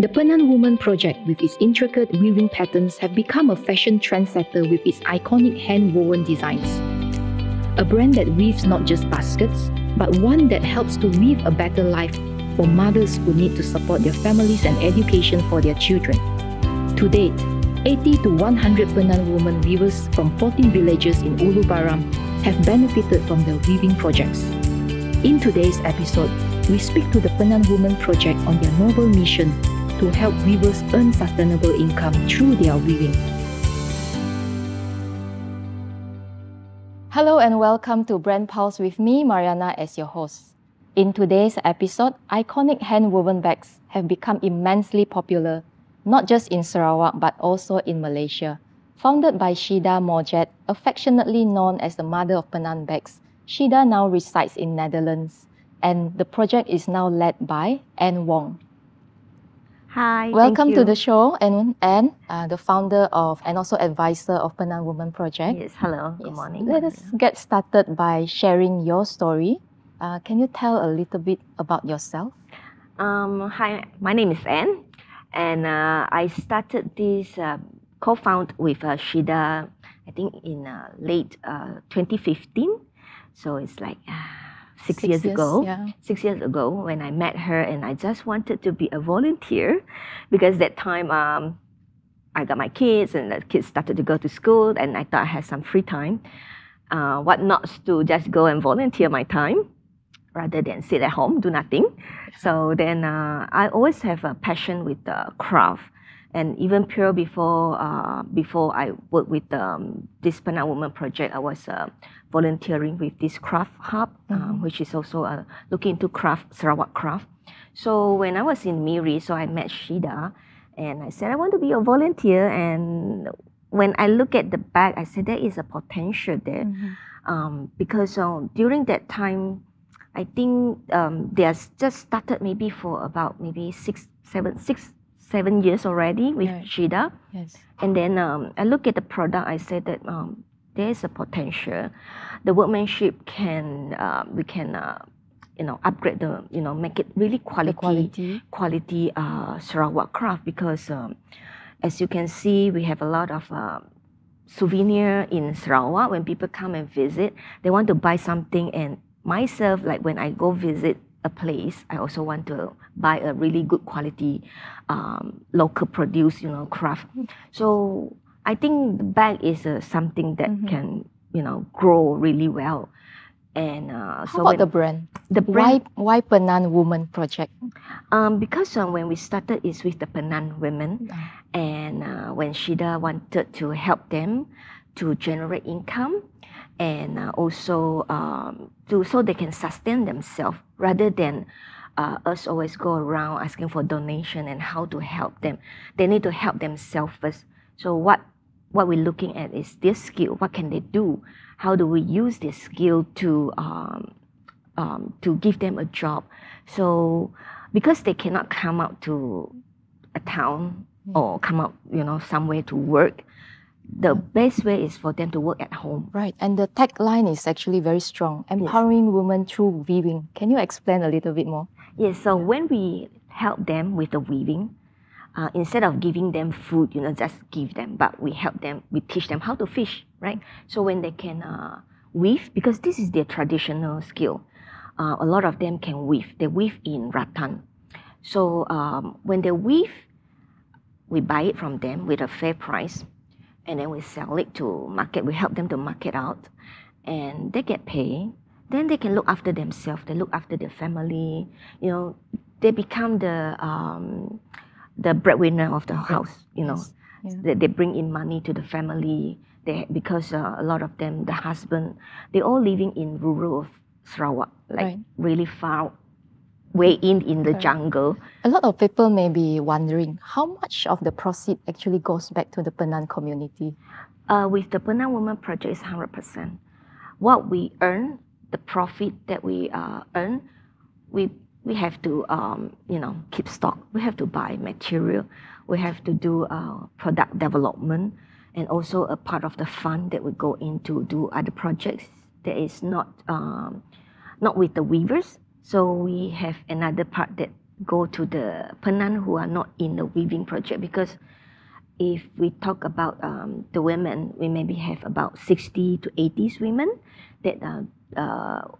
The Penan Women Project, with its intricate weaving patterns, have become a fashion trendsetter with its iconic hand-woven designs. A brand that weaves not just baskets, but one that helps to weave a better life for mothers who need to support their families and education for their children. To date, 80 to 100 Penan women weavers from 14 villages in Ulu Baram have benefited from the weaving projects. In today's episode, we speak to the Penan Women Project on their noble mission to help weavers earn sustainable income through their weaving. Hello and welcome to Brand Pulse with me, Marianna, as your host. In today's episode, iconic hand-woven bags have become immensely popular, not just in Sarawak but also in Malaysia. Founded by Shida Mojet, affectionately known as the mother of Penan bags, Shida now resides in Netherlands, and the project is now led by Anne Wong. Hi, welcome to the show, Anne, the founder of and also advisor of Penan Women Project. Yes, hello, yes. Good morning. Let us get started by sharing your story. Can you tell a little bit about yourself? Hi, my name is Anne, and I started this co-found with Shida, I think in late 2015. So it's like six years ago when I met her, and I just wanted to be a volunteer because that time I got my kids and the kids started to go to school, and I thought I had some free time. What not to just go and volunteer my time rather than sit at home, do nothing. So then I always have a passion with the craft. And even before I worked with this Penan Women Project, I was volunteering with this craft hub, which is also looking into craft, Sarawak craft. So when I was in Miri, so I met Shida, and I said, I want to be a volunteer. And when I look at the bag, I said, there is a potential there. Because during that time, I think they are just started maybe for about maybe six, 7 years already with Shida. Yes. And then I look at the product, I said that there is a potential. The workmanship can, we can, you know, upgrade the, you know, make it really quality Sarawak craft, because as you can see, we have a lot of souvenir in Sarawak. When people come and visit, they want to buy something, and myself, like when I go visit a place, I also want to buy a really good quality local produce, you know, craft. So I think the bag is something that can, you know, grow really well. And so how about the brand? Why Penan Women Project? Because when we started, it's with the Penan women, and when Shida wanted to help them to generate income, and also so they can sustain themselves rather than us always go around asking for donation and how to help them. They need to help themselves first. So what we're looking at is this skill. What can they do? How do we use this skill to give them a job? So because they cannot come out to a town or come out, you know, somewhere to work, the best way is for them to work at home. Right, and the tagline is actually very strong, empowering women through weaving. Can you explain a little bit more? Yes, so when we help them with the weaving, instead of giving them food, you know, just give them, but we help them, we teach them how to fish, right? So when they can weave, because this is their traditional skill, a lot of them can weave. They weave in rattan. So when they weave, we buy it from them with a fair price, and then we sell it to market. We help them to market out, and they get paid. Then they can look after themselves. They look after their family. You know, they become the breadwinner of the house. You know, they bring in money to the family. They, because a lot of them, the husband, they all living in rural Sarawak, like really far way in the jungle. A lot of people may be wondering how much of the proceeds actually goes back to the Penan community. With the Penan Women Project, it's 100%. What we earn, the profit that we earn, we have to you know, keep stock. We have to buy material. We have to do product development, and also a part of the fund that we go into do other projects that is not with the weavers. So we have another part that go to the Penan who are not in the weaving project, because if we talk about the women, we maybe have about 60 to 80 women that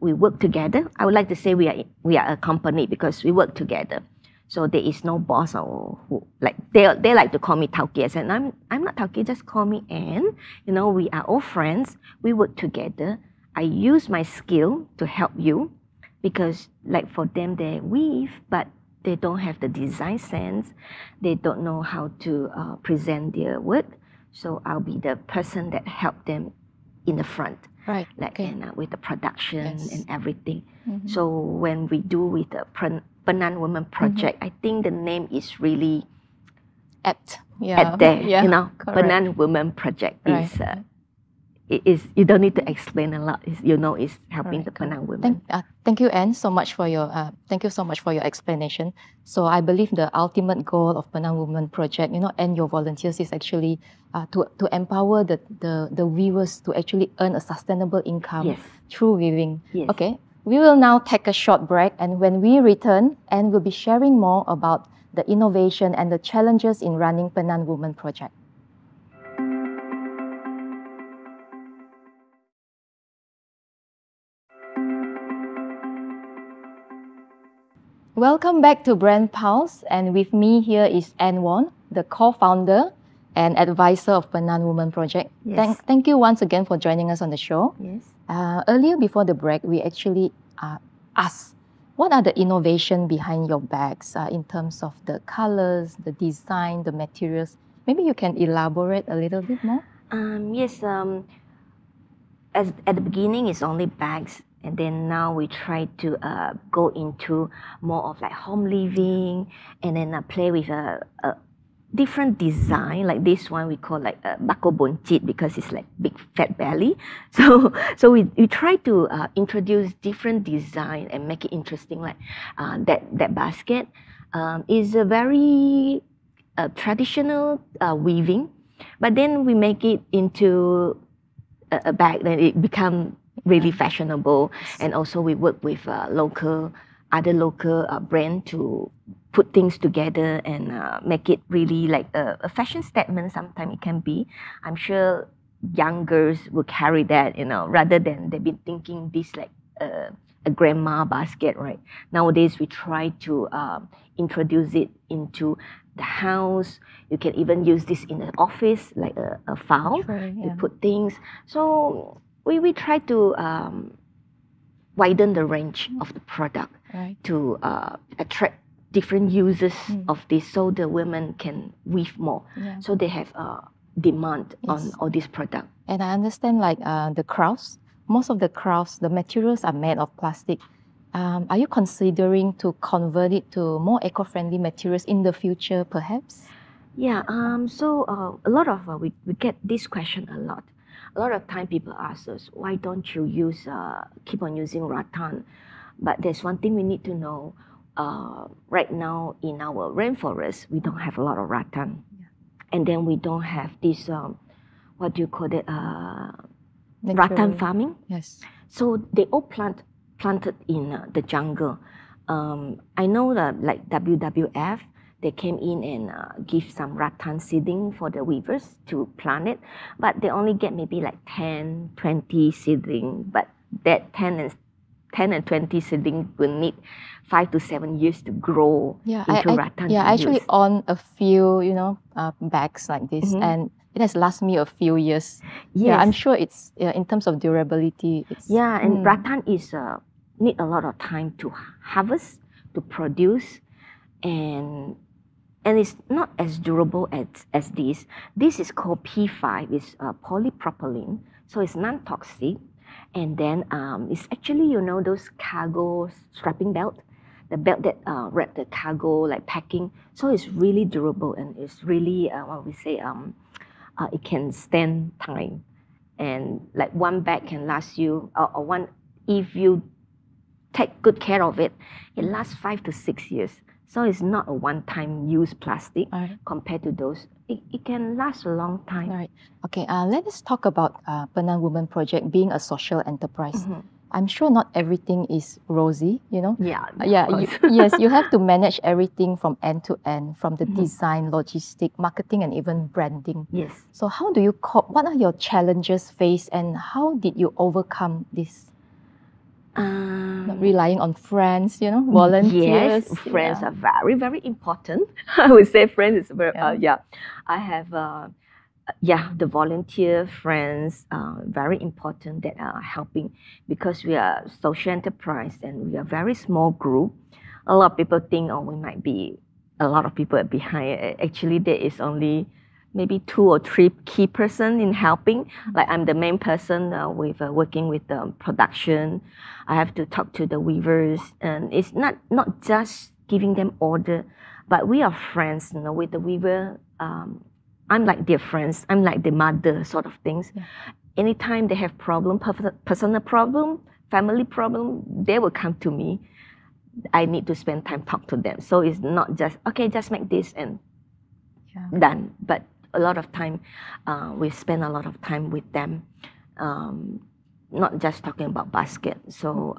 we work together. I would like to say we are a company because we work together. So there is no boss or who, like they like to call me Tauki. I said I'm not Tauki, just call me Anne. You know, we are all friends. We work together. I use my skill to help you, because like for them they weave, but they don't have the design sense. They don't know how to present their work. So I'll be the person that help them in the front, right? Like okay. Anna, with the production yes. and everything. Mm-hmm. So when we do with the Penan Women Project, mm-hmm. I think the name is really apt. Yeah. At there, yeah, you know, correct. Penan Women Project right. is, it is. You don't need to explain a lot. It's, you know, it's helping right. the Penan women. Thank you, Anne, so much for your. Thank you so much for your explanation. So I believe the ultimate goal of Penan Women Project, you know, and your volunteers is actually to empower the weavers to actually earn a sustainable income yes. through weaving. Yes. Okay. We will now take a short break, and when we return, Anne will be sharing more about the innovation and the challenges in running Penan Women Project. Welcome back to Brand Pulse, and with me here is Anne Wong, the co-founder and advisor of Penan Women Project. Yes. Thank you once again for joining us on the show. Yes. Earlier before the break, we actually asked, what are the innovation behind your bags in terms of the colors, the design, the materials? Maybe you can elaborate a little bit more? Yes, as at the beginning it's only bags, and then now we try to go into more of like home living, and then play with a different design. Like this one we call like bako boncit, because it's like big fat belly. So we try to introduce different design and make it interesting. Like that basket is a very traditional weaving, but then we make it into a bag, then it become really fashionable. And also we work with other local brand to put things together and make it really like a fashion statement. Sometimes it can be. I'm sure young girls will carry that, you know, rather than they've been thinking this like a grandma basket, right? Nowadays we try to introduce it into the house. You can even use this in the office, like a file. Sure, yeah. You put things. So we try to widen the range of the product, right, to attract different uses of this, so the women can weave more. Yeah. So they have demand yes. on all these products. And I understand like the crafts, most of the crafts, the materials are made of plastic. Are you considering to convert it to more eco-friendly materials in the future perhaps? Yeah, a lot of, we get this question a lot. A lot of time people ask us, why don't you use, keep on using rattan? But there's one thing we need to know. Right now in our rainforest, we don't have a lot of rattan. Yeah. And then we don't have this, what do you call it, rattan farming? Yes. So they all planted in the jungle. I know that like WWF, they came in and give some rattan seeding for the weavers to plant it, but they only get maybe like 10, 20 seedling, but that 10 and 20 seedling will need 5 to 7 years to grow yeah, into rattan. Yeah, I actually own a few, you know, bags like this, mm-hmm. and it has lasted me a few years. Yes. Yeah, I'm sure it's in terms of durability. It's, yeah, and rattan is need a lot of time to harvest, to produce, and it's not as durable as this. This is called P5. It's polypropylene, so it's non-toxic. And then it's actually, you know, those cargo strapping belt, the belt that wrap the cargo, like packing. So it's really durable, and it's really, what we say, it can stand time. And like one bag can last you, or one, if you take good care of it, it lasts 5 to 6 years. So it's not a one-time use plastic right. compared to those. It can last a long time. All right. Okay, let us talk about Penan Women Project being a social enterprise. Mm-hmm. I'm sure not everything is rosy, you know? Yeah. Yes, you have to manage everything from end to end, from the design, logistic, marketing, and even branding. Yes. So how do you cope? What are your challenges faced and how did you overcome this? Relying on friends, you know, volunteers. Yes, friends are very, very important. I would say friends is very, I have, the volunteer friends are very important that are helping because we are social enterprise and we are a very small group. A lot of people think, oh, we might be a lot of people behind. Actually, there is only maybe 2 or 3 key person in helping. Like I'm the main person with working with the production. I have to talk to the weavers, and it's not just giving them order, but we are friends, you know, with the weaver. I'm like their friends. I'm like the mother, sort of things. Yeah. Anytime they have problem, personal problem, family problem, they will come to me. I need to spend time talk to them. So it's not just okay, just make this and done. But a lot of time, we spend a lot of time with them, not just talking about basket. So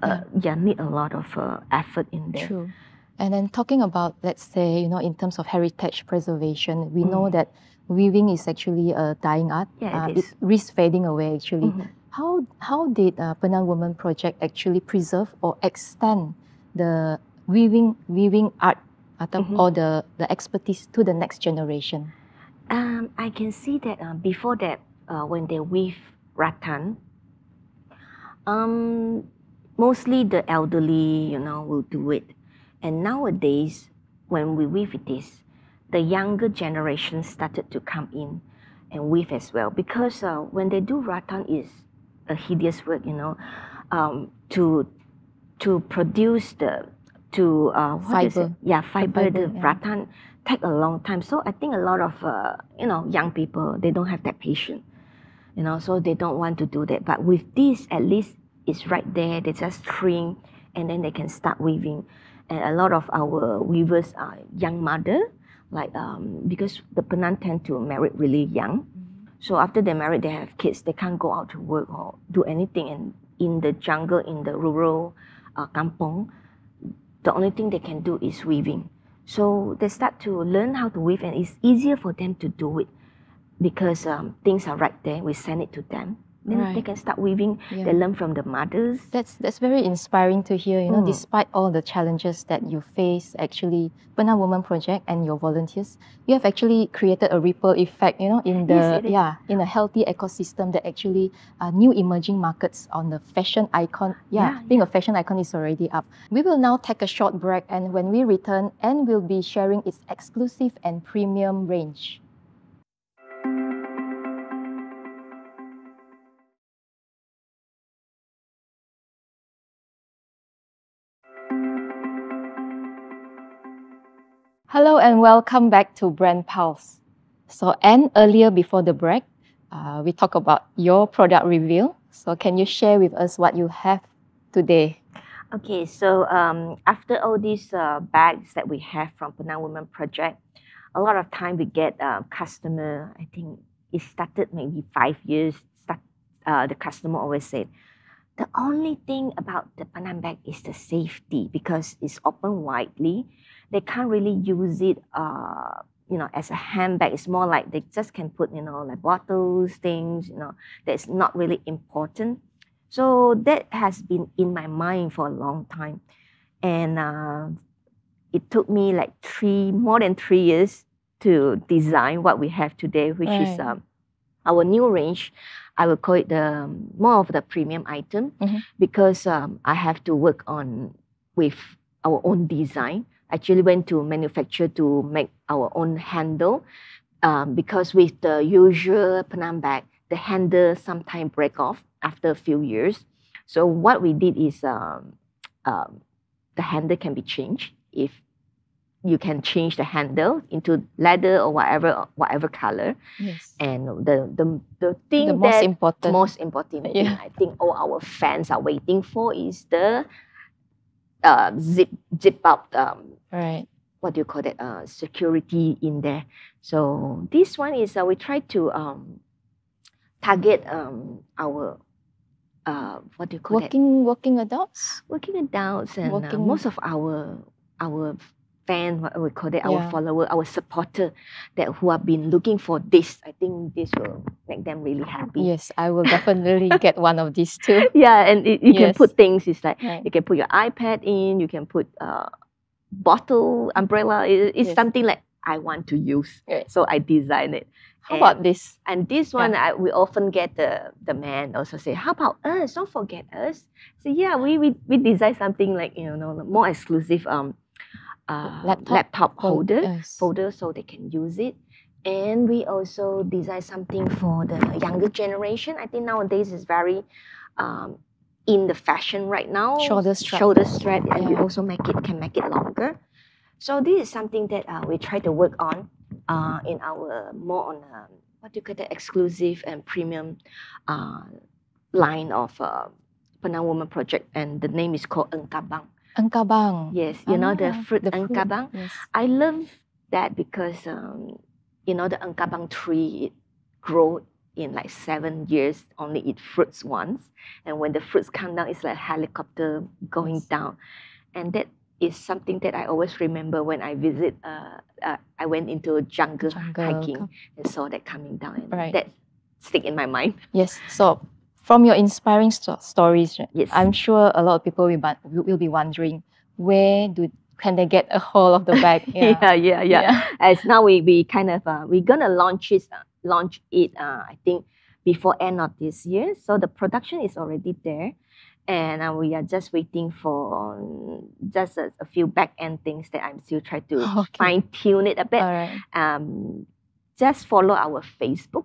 need a lot of effort in there. True. And then talking about, let's say, you know, in terms of heritage preservation, we know that weaving is actually a dying art. Yeah, it is. It risks fading away actually. How did Penan Women Project actually preserve or extend the weaving art or the expertise to the next generation? I can see that before that, when they weave rattan, mostly the elderly, you know, will do it. And nowadays, when we weave this, the younger generation started to come in and weave as well. Because when they do rattan, it's a hideous work, you know, to produce the fiber. Yeah, fiber, the rattan take a long time. So I think a lot of you know, young people, they don't have that patience, you know, so they don't want to do that. But with this, at least it's right there. They just trim, and then they can start weaving. And a lot of our weavers are young mother, like because the Penan tend to marry really young. So after they marry, they have kids, they can't go out to work or do anything. And in the jungle, in the rural kampong, the only thing they can do is weaving. So they start to learn how to weave, and it's easier for them to do it because things are right there. We send it to them. Then they can start weaving. They learn from the mothers. That's very inspiring to hear. You know, despite all the challenges that you face, actually, Penan Women Project and your volunteers, you have actually created a ripple effect. You know, in the in a healthy ecosystem that actually new emerging markets on the fashion icon. Being a fashion icon is already up. We will now take a short break, and when we return, Anne will be sharing its exclusive and premium range. Hello and welcome back to Brand Pulse. So Anne, earlier before the break, we talked about your product reveal. So can you share with us what you have today? Okay, so after all these bags that we have from Penan Women Project, a lot of time we get customer, I think it started maybe 5 years, the customer always said, the only thing about the Penan bag is the safety because it's open widely. They can't really use it, you know, as a handbag. It's more like they just can put, you know, like bottles, things, you know, that's not really important. So that has been in my mind for a long time. And it took me like more than three years to design what we have today, which is our new range. I would call it the more of the premium item because I have to work on with our own design. Actually went to manufacture to make our own handle because with the usual Penan bag, the handle sometimes break off after a few years. So what we did is the handle can be changed. If you can change the handle into leather or whatever color. Yes. And the thing the that most important thing I think all our fans are waiting for is the zip up. What do you call that? Security in there. So this one is we try to target our what do you call it? Working adults? Working adults, and most of our fan, what we call it, our follower, our supporter, that who have been looking for this. I think this will make them really happy. Yes, I will definitely get one of these too. Yeah, and you can put things. It's like you can put your iPad in. You can put bottle, umbrella. It's something like I want to use. Yes. So I designed it. How about this? And this one, we often get the man also say, how about us? Don't forget us. So yeah, we design something like, you know, more exclusive laptop holder, so they can use it. And we also design something for the younger generation. I think nowadays is very in the fashion right now. Shoulder strap. Shoulder strap, and we also can make it longer. So this is something that we try to work on in our more on what do you call the exclusive and premium line of Penan Women Project, and the name is called Engkabang. Engkabang. Yes, you know the fruit Engkabang. Yes. I love that because you know the Engkabang tree, it grows in like 7 years, only it fruits once, and when the fruits come down, it's like a helicopter going down, and that is something that I always remember when I visit. I went into a jungle hiking and saw that coming down, and that stick in my mind. Yes. So, from your inspiring stories, I'm sure a lot of people will be wondering, where can they get a hold of the bag? Yeah. As now we kind of we're gonna launch it. I think before end of this year. So the production is already there. And we are just waiting for just a few back-end things that I'm still trying to fine-tune it a bit. Right. Just follow our Facebook,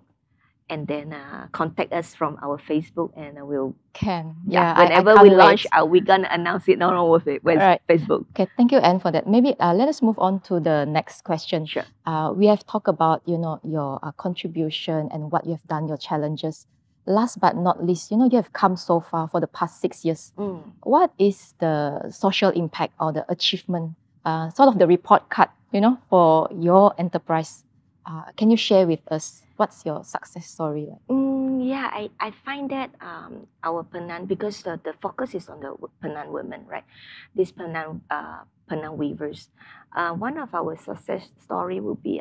and then contact us from our Facebook, and we'll whenever we launch, we're gonna announce it on our Facebook. Okay, thank you, Anne, for that. Maybe let us move on to the next question. Sure. We have talked about your contribution and what you've done, your challenges. Last but not least, you have come so far for the past 6 years. What is the social impact or the achievement, sort of the report card, for your enterprise? Can you share with us what's your success story like? I find that our Penan, because the focus is on the Penan women, right? These Penan weavers. One of our success story will be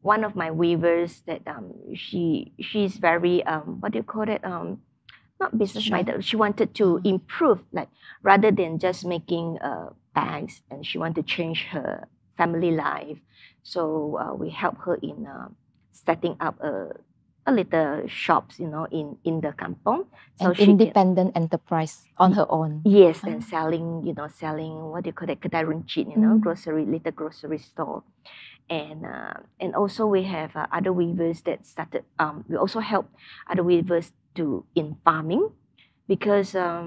one of my weavers that she's very what do you call it, not business minded. She wanted to improve, like rather than just making bags, and she wanted to change her family life. So we helped her in setting up a little shops, in the kampong. So an independent enterprise on her own. Yes, and selling what do you call that, kedai runcit, little grocery store. And also we have other weavers that started. We also help other weavers in farming, because to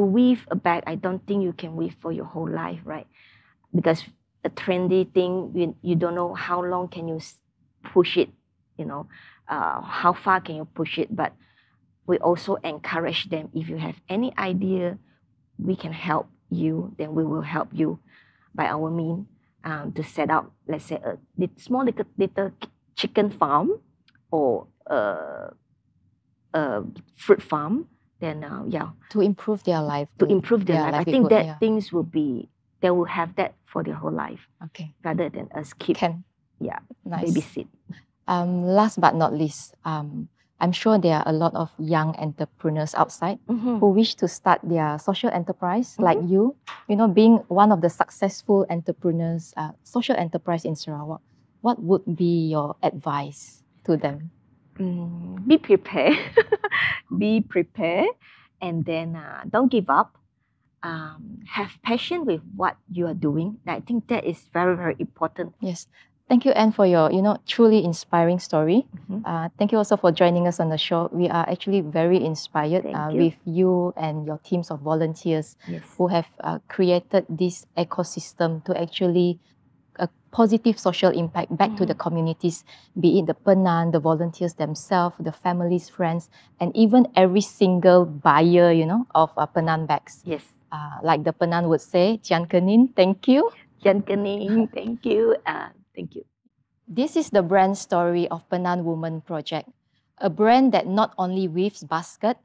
weave a bag, I don't think you can weave for your whole life, right? Because a trendy thing, you don't know how long can you push it, how far can you push it. But we also encourage them. If you have any idea, we can help you. Then we will help you by our means. To set up, let's say, a small little chicken farm, or a fruit farm, then to improve their life. To improve their life. I think that things will be, they will have that for their whole life. Okay. Rather than us babysit. Last but not least, I'm sure there are a lot of young entrepreneurs outside who wish to start their social enterprise, like you. Being one of the successful entrepreneurs, social enterprise in Sarawak, what would be your advice to them? Be prepared. Be prepared, and then don't give up. Have passion with what you are doing. I think that is very, very important. Yes. Thank you, Anne, for your, truly inspiring story. Thank you also for joining us on the show. We are actually very inspired with you and your teams of volunteers who have created this ecosystem to actually a positive social impact back to the communities, be it the Penan, the volunteers themselves, the families, friends, and even every single buyer, of Penan bags. Yes. Like the Penan would say, Tian Kenin, thank you. Tian Kenin, thank you. Thank you. This is the brand story of Penan Women Project, a brand that not only weaves basket,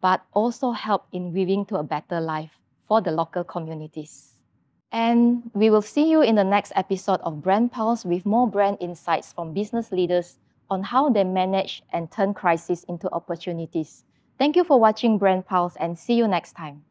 but also help in weaving to a better life for the local communities. And we will see you in the next episode of Brand Pulse with more brand insights from business leaders on how they manage and turn crises into opportunities. Thank you for watching Brand Pulse and see you next time.